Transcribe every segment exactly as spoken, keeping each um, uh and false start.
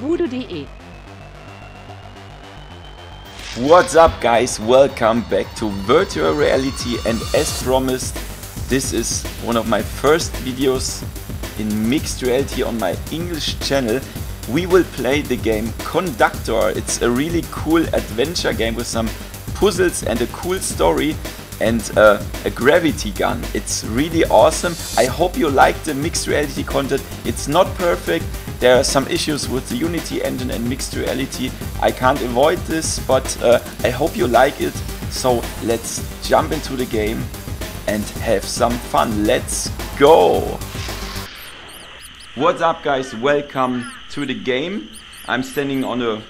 voodoo punkt de. What's up guys, welcome back to Virtual Reality, and as promised, this is one of my first videos in mixed reality on my English channel. We will play the game Conductor. It's a really cool adventure game with some puzzles and a cool story and uh, a gravity gun. It's really awesome. I hope you like the mixed reality content. It's not perfect. There are some issues with the Unity engine and mixed reality. I can't avoid this, but uh, I hope you like it. So let's jump into the game and have some fun. Let's go! What's up guys, welcome to the game. I'm standing on a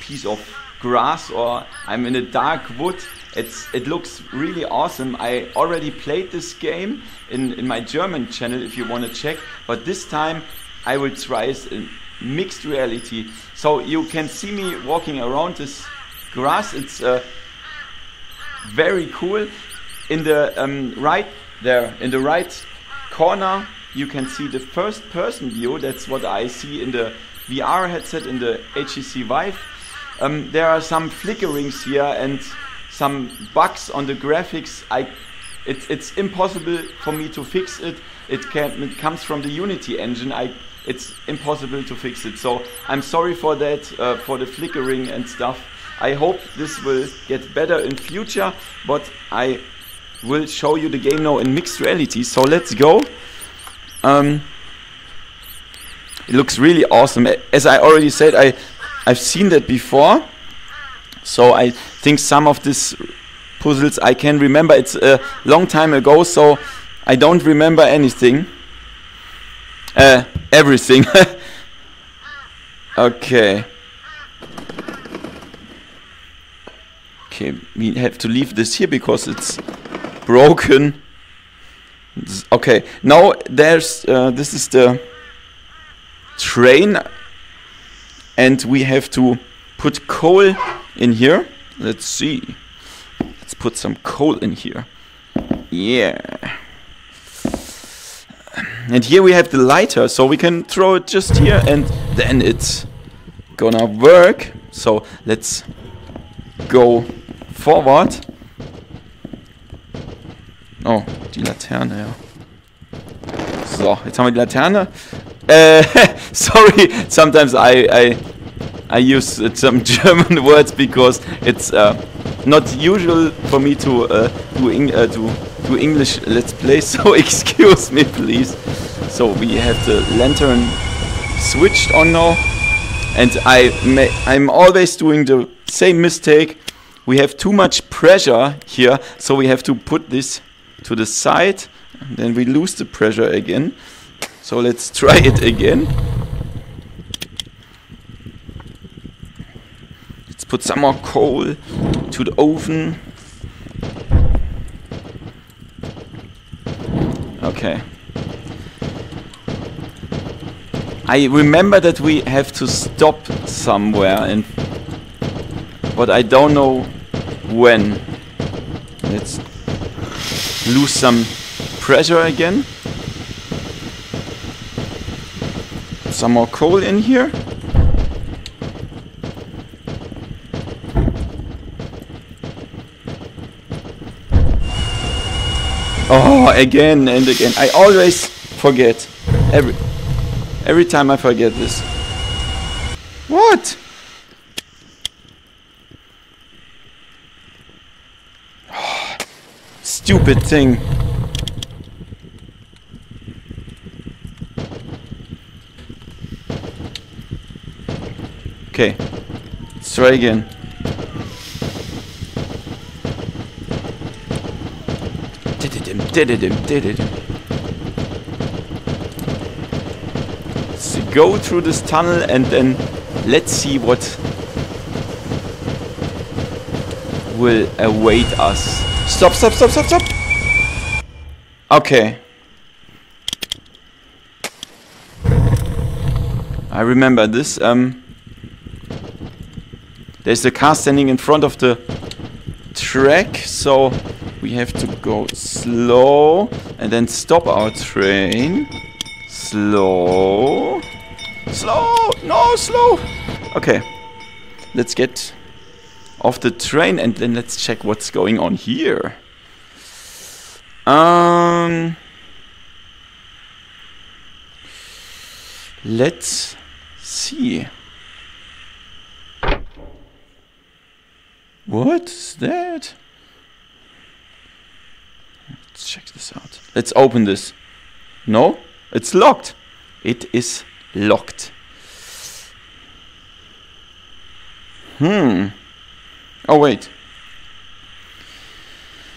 piece of grass, or I'm in a dark wood. It's, it looks really awesome. I already played this game in, in my German channel if you want to check, but this time I will try it in mixed reality. So you can see me walking around this grass. It's uh, very cool. In the um, right there, in the right corner, you can see the first person view. That's what I see in the V R headset, in the H T C Vive. Um, there are some flickerings here and some bugs on the graphics. I, it, it's impossible for me to fix it. It, can, it comes from the Unity engine. I, it's impossible to fix it. So I'm sorry for that, uh, for the flickering and stuff. I hope this will get better in future, but I will show you the game now in mixed reality. So let's go. Um, it looks really awesome. As I already said, I, I've seen that before. So I think some of these puzzles I can remember. It's a long time ago, so I don't remember anything. Uh, everything. Okay. Okay, we have to leave this here because it's broken. Okay, now there's uh, this is the train, and we have to put coal in here. Let's see. Let's put some coal in here. Yeah. And here we have the lighter, so we can throw it just here and then it's gonna work. So let's go forward. Oh, die Laterne, ja. So, jetzt haben wir die Laterne. Äh, sorry, sometimes I... I I use uh, some German words because it's uh, not usual for me to uh, do, Eng uh, to, to English let's play, so excuse me please. So we have the lantern switched on now, and I may I'm always doing the same mistake. We have too much pressure here, so we have to put this to the side, and then we lose the pressure again. So let's try it again. Put some more coal to the oven. Okay. I remember that we have to stop somewhere, and but I don't know when. Let's lose some pressure again. Some more coal in here. Oh, again and again. I always forget. Every every time I forget this. What? Oh, stupid thing. Okay. Let's try again. Did it, did it. Let's go through this tunnel and then let's see what will await us. Stop, stop, stop, stop, stop. Okay. I remember this. Um, there's a car standing in front of the track, so we have to go slow and then stop our train. Slow. Slow! No, slow! Okay. Let's get off the train and then let's check what's going on here. Um... Let's see. What's that? Let's check this out. Let's open this. No, it's locked. It is locked. Hmm. Oh, wait.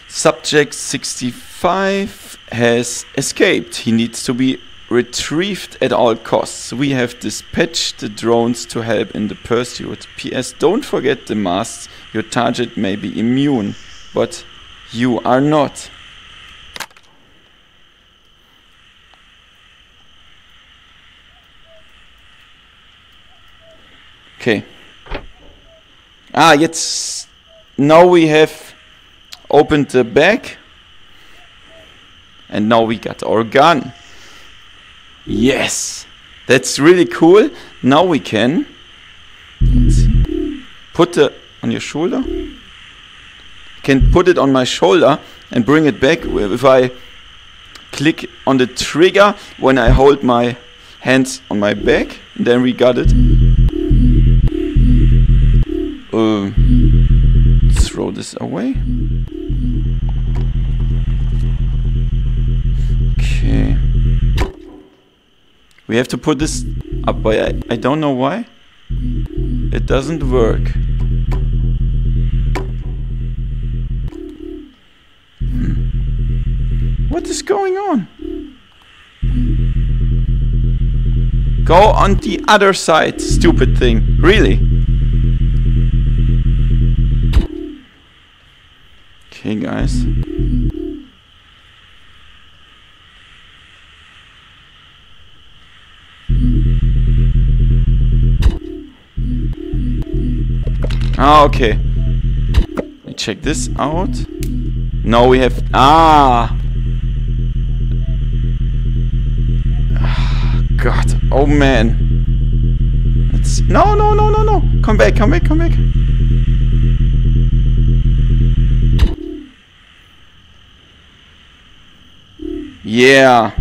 Subject sixty-five has escaped. He needs to be retrieved at all costs. We have dispatched the drones to help in the pursuit. P S Don't forget the masks. Your target may be immune, but you are not. Okay. Ah, jetzt... Now we have opened the bag. And now we got our gun. Yes, that's really cool. Now we can put it on your shoulder. Can put it on my shoulder and bring it back if I click on the trigger when I hold my hands on my back. And then we got it. Uh, throw this away. Okay. We have to put this up, but I, I don't know why. It doesn't work. Hmm. What is going on? Go on the other side, stupid thing. Really? Okay, guys. Ah, okay. We check this out. Now we have... Ah! Oh, God. Oh, man. Let's... No, no, no, no, no. Come back, come back, come back. Yeah.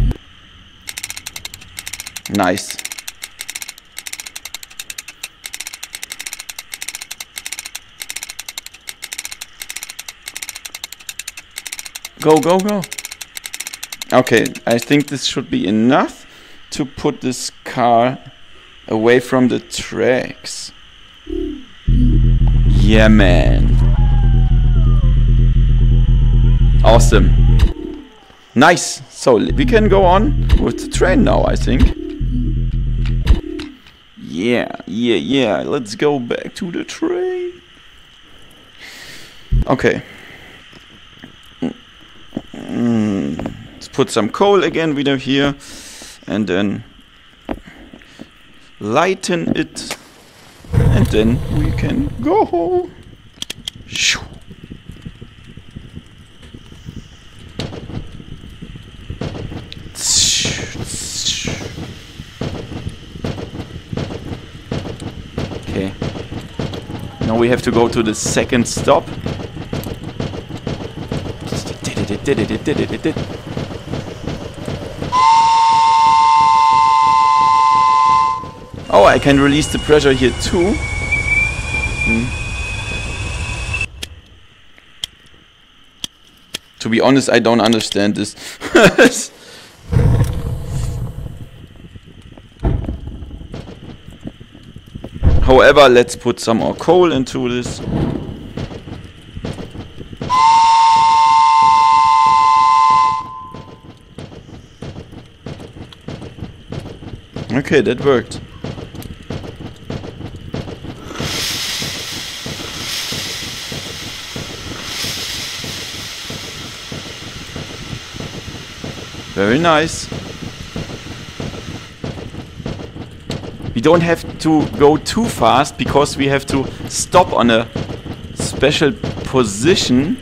Nice. Go, go, go. Okay, I think this should be enough to put this car away from the tracks. Yeah, man. Awesome. Nice. So we can go on with the train now, I think. Yeah, yeah, yeah. Let's go back to the train. Okay. Let's put some coal again wieder here and then lighten it and then we can go. Okay. Now we have to go to the second stop. Did it, it did it, it did. Oh, I can release the pressure here too. Hmm. To be honest, I don't understand this. However, let's put some more coal into this. Okay, that worked. Very nice. We don't have to go too fast because we have to stop on a special position.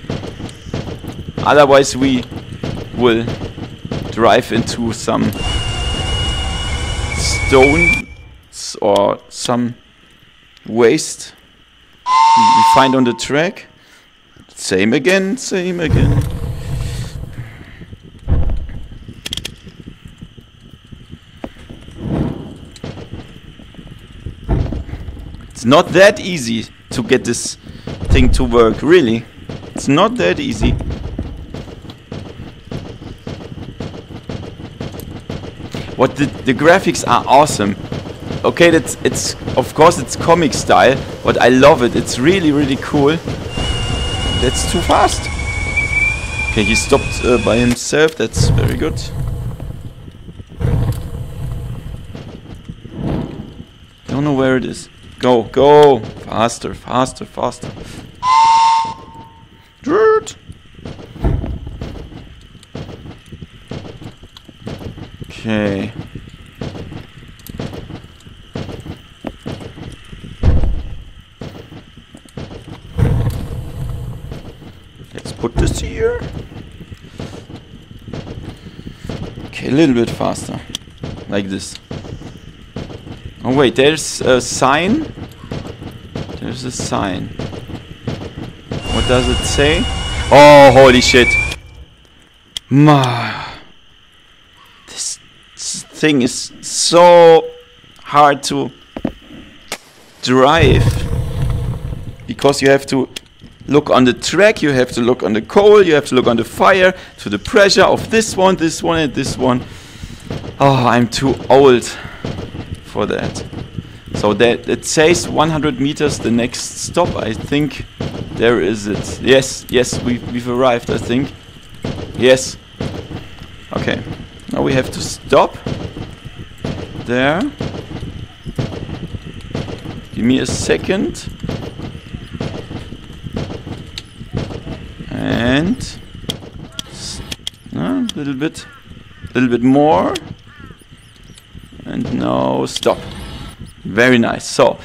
Otherwise we will drive into some stone waste or some waste we find on the track. Same again, same again. It's not that easy to get this thing to work, really. It's not that easy. What the, the graphics are awesome. Okay, that's it's of course it's comic style, but I love it. It's really really cool. That's too fast. Okay, he stopped uh, by himself. That's very good. Don't know where it is. Go, go, faster, faster, faster. Dirt. Okay. Let's put this here. Okay, a little bit faster. Like this. Oh wait, there's a sign. There's a sign. What does it say? Oh, holy shit. Ma. Thing is so hard to drive because you have to look on the track, you have to look on the coal, you have to look on the fire, to the pressure of this one, this one, and this one. Oh, I'm too old for that. So that it says one hundred meters the next stop. I think there is it. Yes, yes, we, we've arrived, I think. Yes. Okay, now we have to stop. There. Give me a second. And a little bit, a little bit more. And now stop. Very nice. So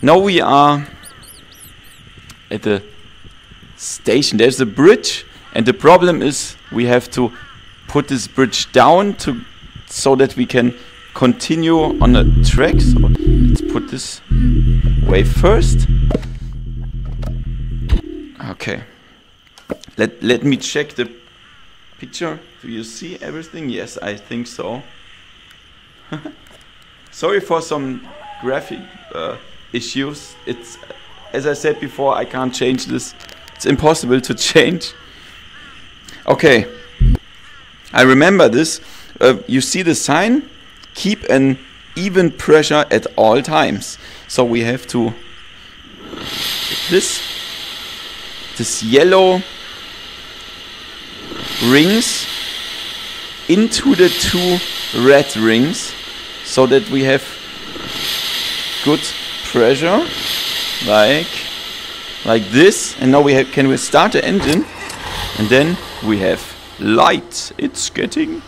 now we are at the station. There's a bridge, and the problem is we have to put this bridge down to so that we can continue on a track. So let's put this way first. Okay. Let let me check the picture. Do you see everything? Yes, I think so. Sorry for some graphic uh, issues. It's as I said before, I can't change this. It's impossible to change. Okay. I remember this. Uh, you see the sign? Keep an even pressure at all times. So we have to this this yellow rings into the two red rings so that we have good pressure like like this. And now we have, can we start the engine, and then we have light. It's getting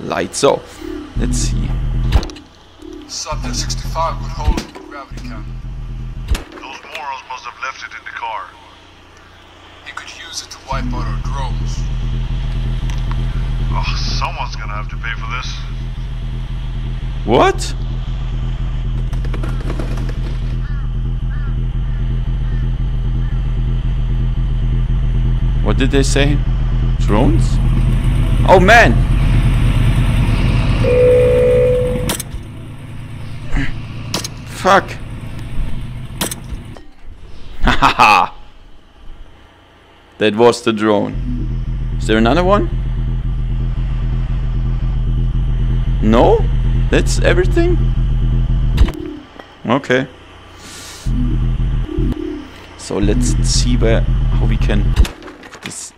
light. So, let's see. Subject sixty-five would hold the gravity cam. Those morons must have left it in the car. You could use it to wipe out our drones. Oh, someone's gonna have to pay for this. What? What did they say? Drones? Oh man! Fuck. Hahaha. That was the drone. Is there another one? No? That's everything? Okay. So let's see where how we can this.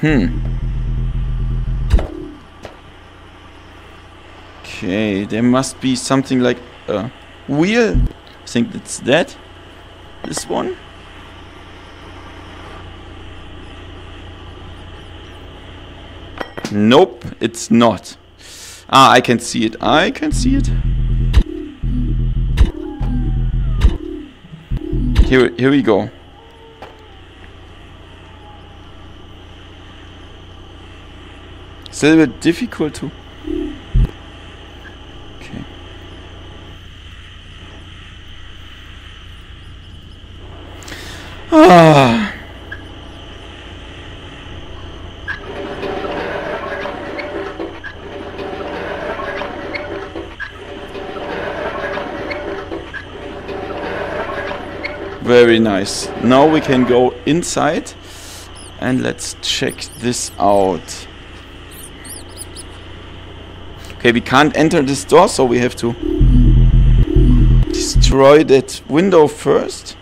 Hmm. Okay, there must be something like a wheel. I think it's that. This one. Nope, it's not. Ah, I can see it. I can see it. Here, here we go. It's a little bit difficult to... Ah. Very nice. Now we can go inside and let's check this out. Okay, we can't enter this door, so we have to destroy that window first.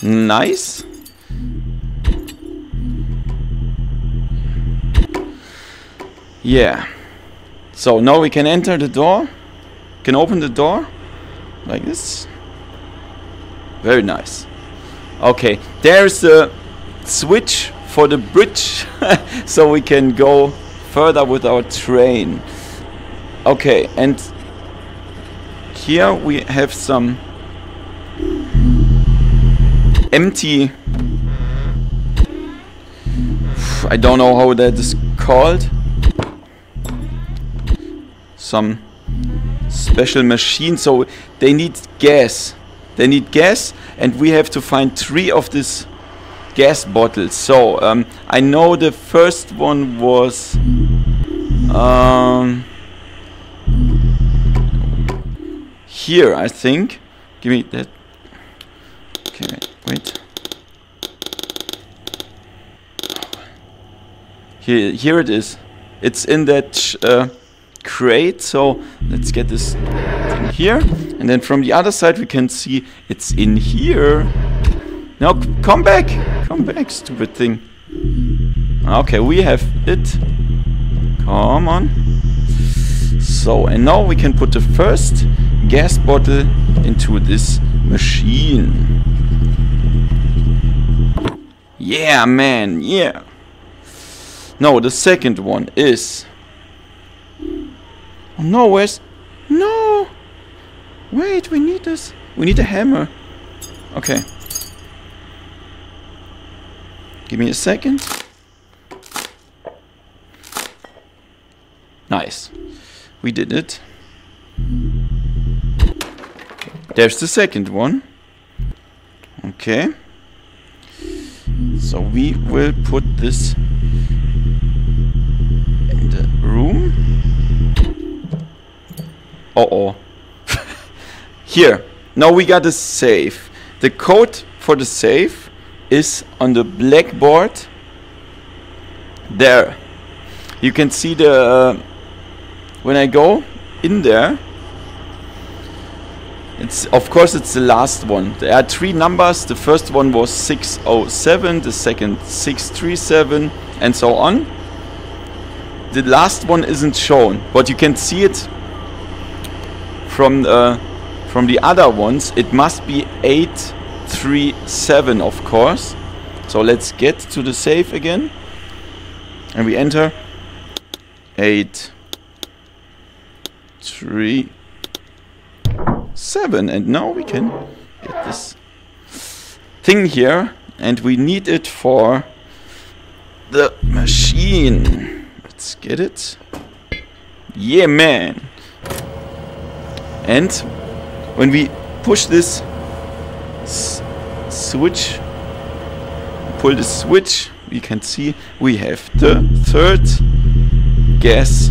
Nice. Yeah. So now we can enter the door. Can open the door. Like this. Very nice. Okay, there's the switch for the bridge, so we can go further with our train. Okay, and here we have some empty... I don't know how that is called. Some special machine, so they need gas. They need gas, and we have to find three of these gas bottles. So um, I know the first one was um, here, I think. Give me that. Okay, wait. Here, here it is. It's in that sh uh, crate. So let's get this thing here, and then from the other side we can see it's in here. Now come back, come back, stupid thing. Okay, we have it. Come on. So, and now we can put the first gas bottle into this machine. Yeah, man, yeah. No, the second one is... Oh, no, where's... No! Wait, we need this. We need a hammer. Okay. Give me a second. Nice. We did it. There's the second one. Okay. So we will put this in the room. Uh-oh. Here. Now we got a safe. The code for the safe is on the blackboard. There. You can see the... Uh, when I go in there... It's, of course, it's the last one. There are three numbers. The first one was six oh seven. The second six three seven. And so on. The last one isn't shown. But you can see it... From uh, from the other ones, it must be eight three seven, of course. So let's get to the safe again, and we enter eight three seven, and now we can get this thing here, and we need it for the machine. Let's get it. Yeah, man. And when we push this s switch, pull the switch, we can see we have the third gas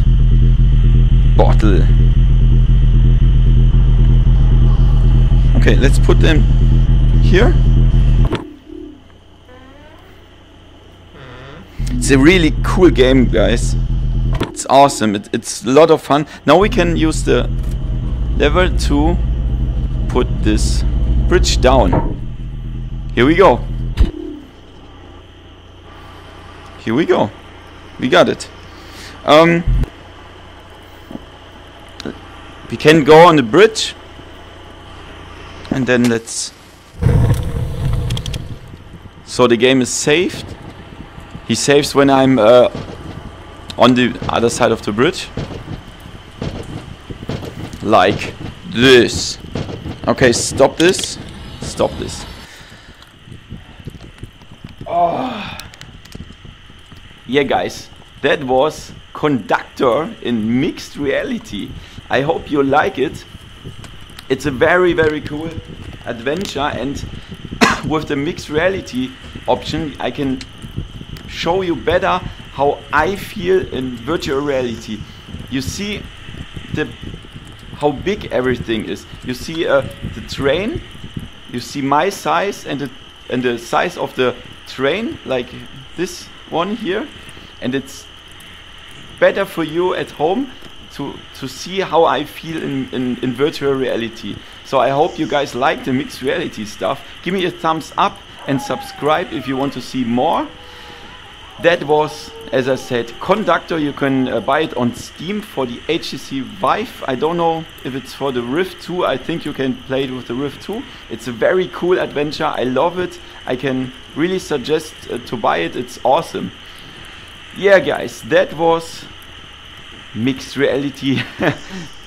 bottle. Okay, let's put them here. It's a really cool game, guys. It's awesome. It, it's a lot of fun. Now we can use the level to put this bridge down. Here we go. Here we go. We got it. Um, we can go on the bridge. And then let's... So the game is saved. He saves when I'm uh, on the other side of the bridge. Like this. Okay, stop this. Stop this. Oh. Yeah, guys. That was Conductor in mixed reality. I hope you like it. It's a very, very cool adventure, and with the mixed reality option I can show you better how I feel in virtual reality. You see the how big everything is. You see uh, the train, you see my size and the, and the size of the train, like this one here, and it's better for you at home to, to see how I feel in, in, in virtual reality. So I hope you guys like the mixed reality stuff. Give me a thumbs up and subscribe if you want to see more. That was, as I said, Conductor. You can uh, buy it on Steam for the H T C Vive. I don't know if it's for the Rift two. I think you can play it with the Rift two. It's a very cool adventure. I love it. I can really suggest uh, to buy it. It's awesome. Yeah, guys, that was mixed reality.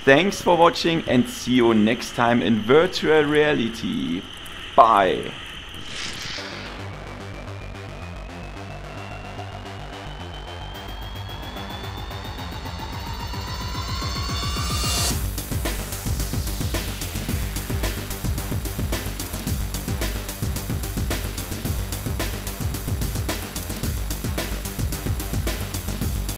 Thanks for watching and see you next time in virtual reality. Bye.